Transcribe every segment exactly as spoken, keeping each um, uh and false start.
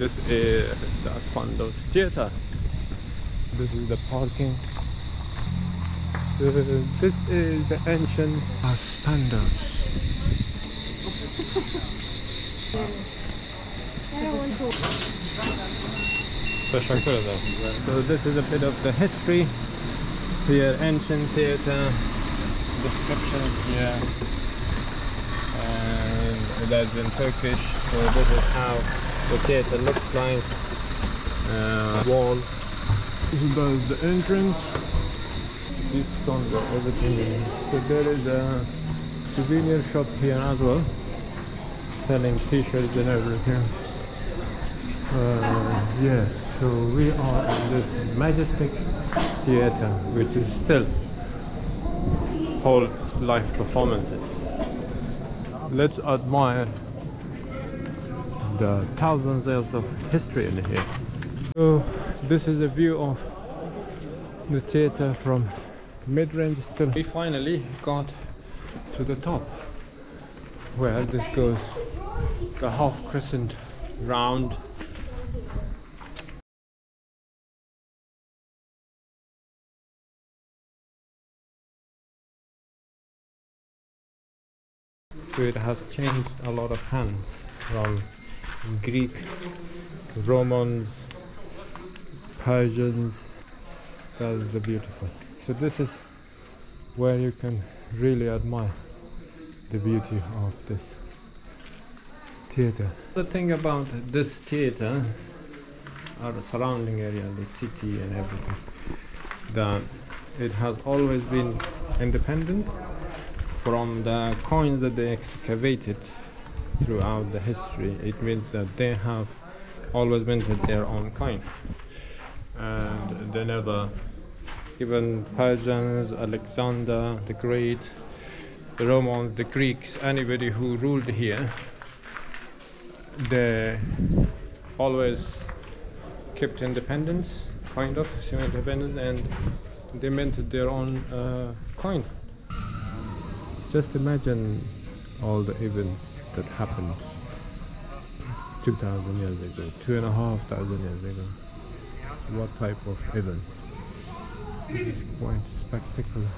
This is the Aspendos Theater. This is the parking. So this is the ancient Aspendos. So this is a bit of the history here, ancient theater descriptions here, and that's in Turkish. So this is how the theater looks like. Uh, wall. This is the entrance. These stones are everything. So there is a souvenir shop here as well, selling t-shirts and everything. Uh, yeah, so we are in this majestic theater, which is still holds live performances. Let's admire the thousands of years of history in here. So this is a view of the theater from mid-range still. We finally got to the top, where this goes the half crescent round. So it has changed a lot of hands, from Greek, Romans, Persians. That is the beautiful. So this is where you can really admire the beauty of this theater. The thing about this theater, our surrounding area, the city and everything, that it has always been independent from the coins that they excavated throughout the history. It means that they have always minted their own coin, and they never, even Persians, Alexander the Great, the Romans, the Greeks, anybody who ruled here, they always kept independence, kind of semi-independence, and they minted their own uh, coin. Just imagine all the events that happened two thousand years ago, two and a half thousand years ago. What type of events? It's quite spectacular.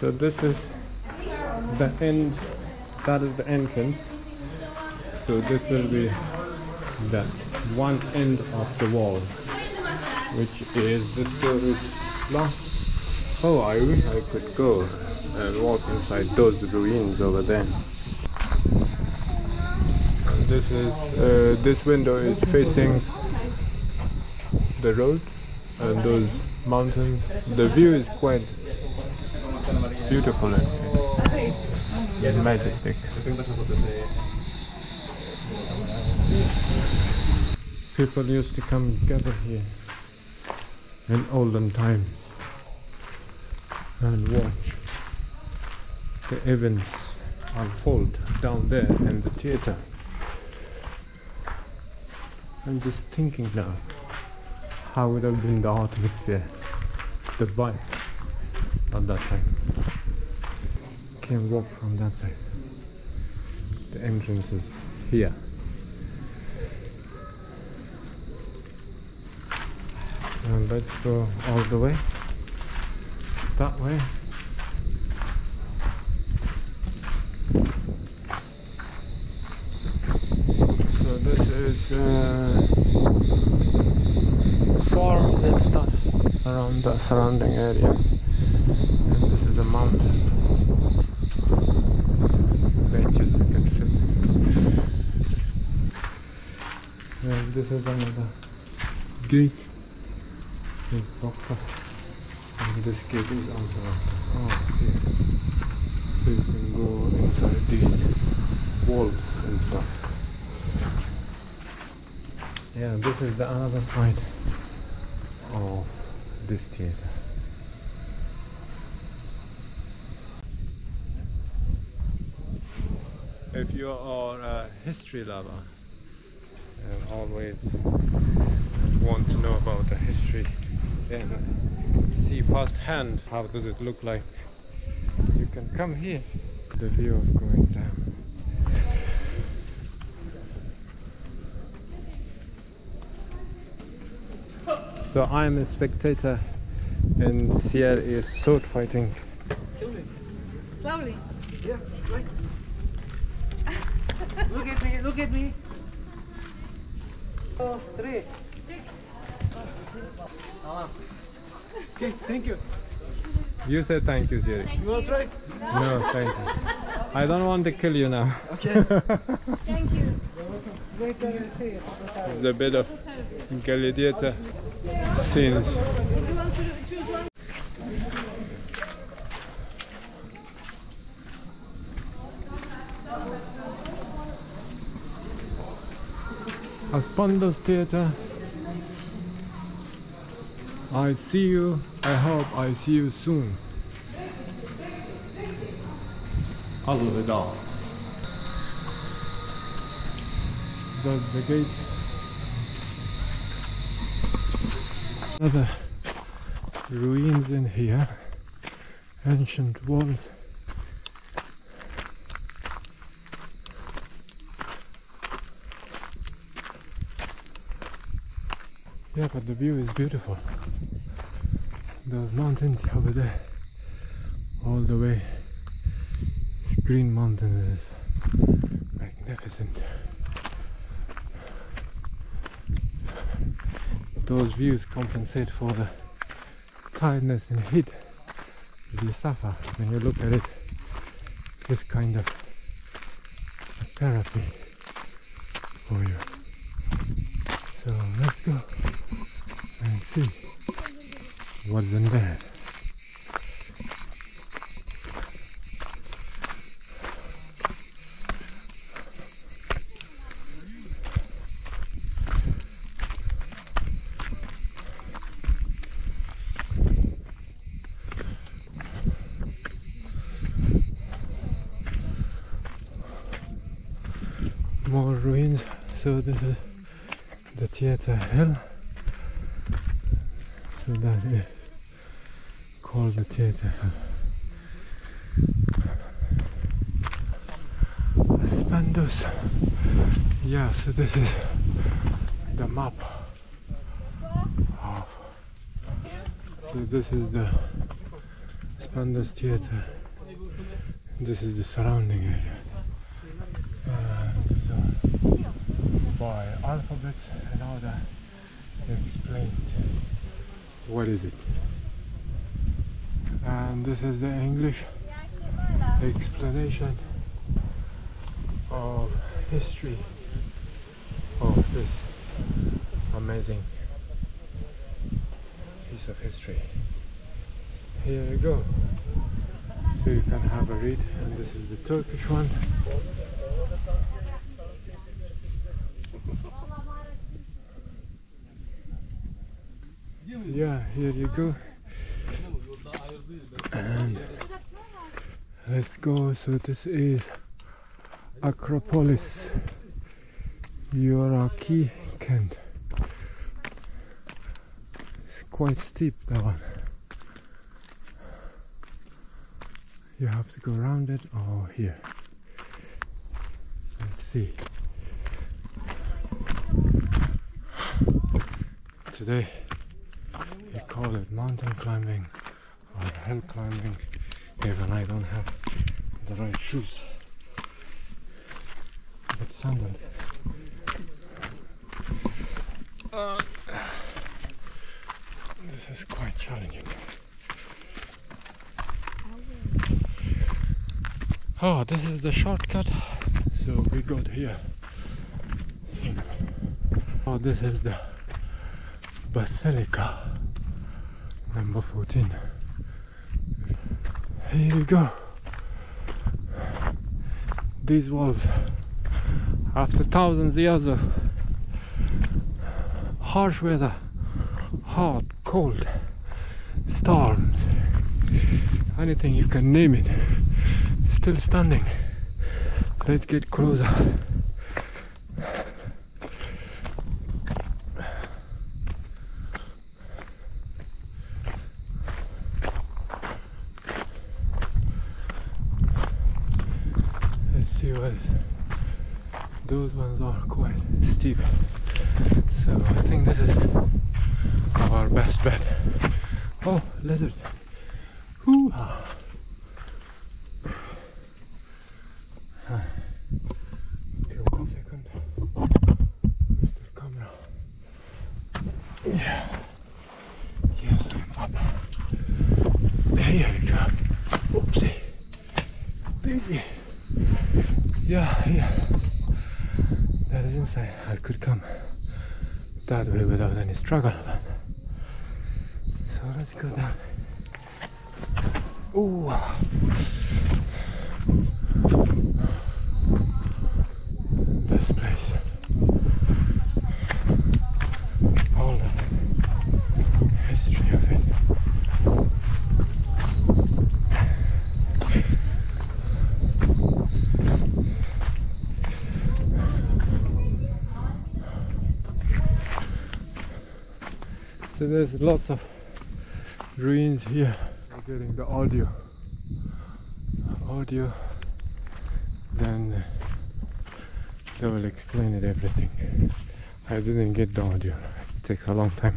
So this is the end, that is the entrance. So this will be the one end of the wall, which is this door is locked. Oh, I wish I could go and walk inside those ruins over there. And this is uh, this window is facing the road and those mountains. The view is quite beautiful and majestic. People used to come gather here in olden times and watch the events unfold down there in the theater. I'm just thinking now how would have been the atmosphere, the vibe at that time. Can walk from that side. The entrance is here. And let's go all the way that way. So this is uh, farms and stuff around the surrounding area, and this is a mountain benches you can sit. And this is another gate. It's doctors. And this gate is also oh, okay. So you can go inside these walls and stuff. Yeah, this is the other side of this theater. If you are a history lover and always want to know about the history and see firsthand how does it look like, you can come here. The view of going down. So I am a spectator and Sierra is sword fighting. Slowly. Yeah, like this. Look at me, look at me. Two, three. Okay, thank you. You said thank you, Siri. You want to try? No, thank you. I don't want to kill you now. Okay. Thank you. It's a bit of gladiator scenes. Aspendos Theater. I see you. I hope I see you soon. Allah da. That's the gate. Other ruins in here. Ancient walls. Yeah, but the view is beautiful. Those mountains over there, all the way, it's Green Mountains, is magnificent. Those views compensate for the tiredness and heat you suffer when you look at it. This kind of therapy for you. So let's go and see what's in there. More ruins. So this is the theater hill. So that is called the theater. Aspendos. Yeah, so this is the map of. So this is the Aspendos Theater. This is the surrounding area. And, uh, by alphabets and all that explained. What is it? And this is the English explanation of history of this amazing piece of history. Here you go. So you can have a read. And this is the Turkish one. Yeah, here you go. And let's go. So this is Acropolis Yorra Key Kent. It's quite steep, that one. You have to go around it or here. Let's see. Today we call it mountain climbing or hill climbing, even I don't have the right shoes, but sandals. Uh, this is quite challenging. Oh, this is the shortcut, so we got here. Oh, this is the Basilica number fourteen. Here we go. These walls, after thousands of years of harsh weather, hot, cold, storms, anything you can name it, still standing. Let's get closer. those ones are quite steep, so I think this is our best bet. Oh, lizard. Hoo-ha. Okay, one second, Mister Camera. Yeah. Yes, I'm up. There you go. Oopsie. Busy. Yeah, yeah. That is insane. I could come that way without any struggle. So let's go down. Ooh. This place. All the history of it. So there's lots of ruins here. Getting the audio audio then they will explain it everything. I didn't get the audio, it takes a long time.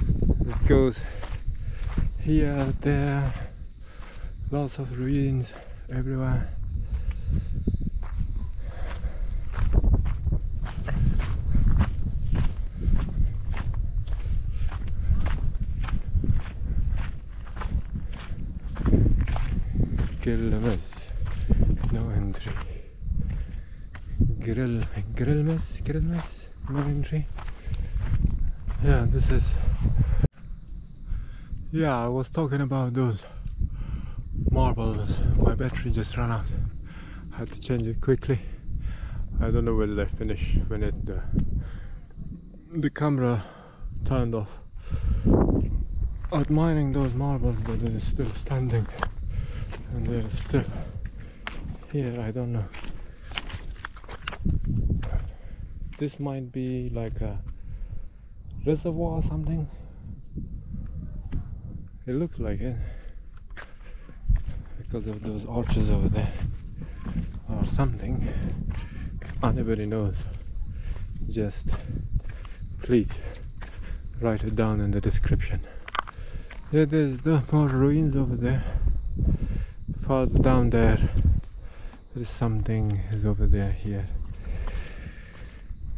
It goes here, there, lots of ruins everywhere. Grilmas, no entry. Grill, grillmas, grillmas, no entry. Yeah, this is. Yeah, I was talking about those marbles. My battery just ran out. I had to change it quickly. I don't know whether I finished when it the, the camera turned off. Admiring those marbles, but it is still standing. And there is still here, I don't know. This might be like a reservoir or something. It looks like it because of those arches over there or something. Anybody knows, just please write it down in the description. Yeah, there's the more ruins over there. Further down there, there is something is over there here.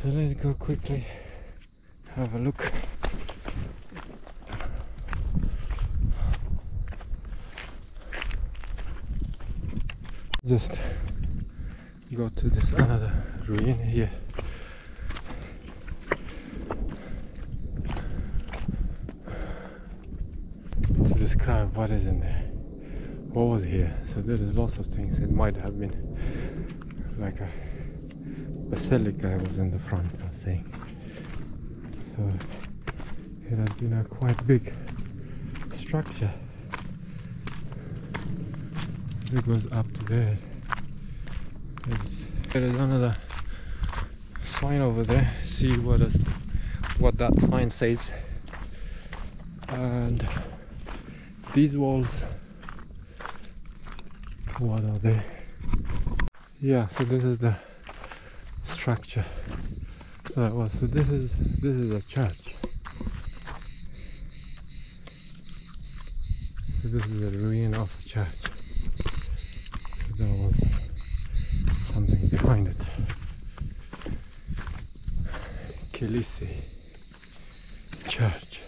So let's go quickly have a look. Just go to this another ruin here. To describe what is in there. What was here? So there is lots of things. It might have been like a basilica was in the front, I was saying. So it has been a quite big structure. It goes up to there. It's, there is another sign over there. See what is what that sign says. And these walls. What are they? Yeah, so this is the structure. Uh, well, so this is this is a church. So this is a ruin of a church. So there was something behind it. Kelisi church.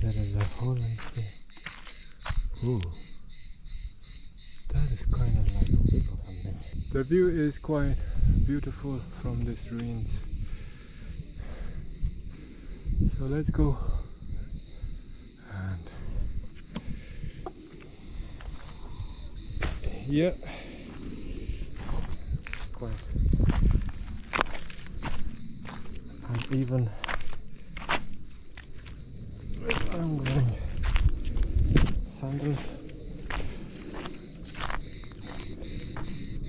There is a hole in here. Ooh, that is kind of like a bit of something. The view is quite beautiful from these ruins. So let's go and yeah, quite uneven. I'm going. Sandals.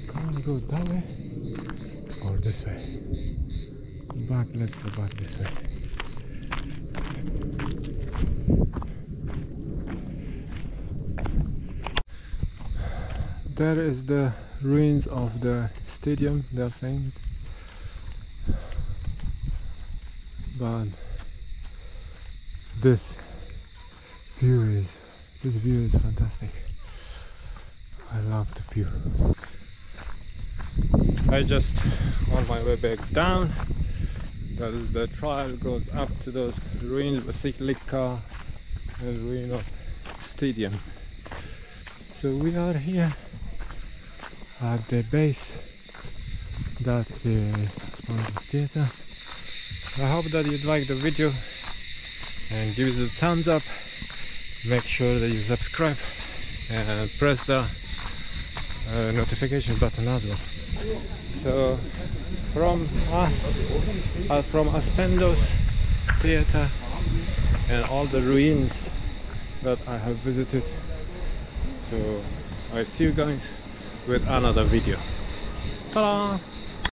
Can we go that way or this way? Back, let's go back this way. there is the ruins of the stadium, they are saying. But this view is this view is fantastic. I love the view. I just on my way back down. The, the trail goes up to those ruins, basilica, the ruin of stadium. So we are here at the base that is Aspendos Theater. I hope that you'd like the video and give it a thumbs up. Make sure that you subscribe and press the uh, notification button as well. So from us, uh, from Aspendos Theater and all the ruins that I have visited. So I see you guys with another video. Ta-da!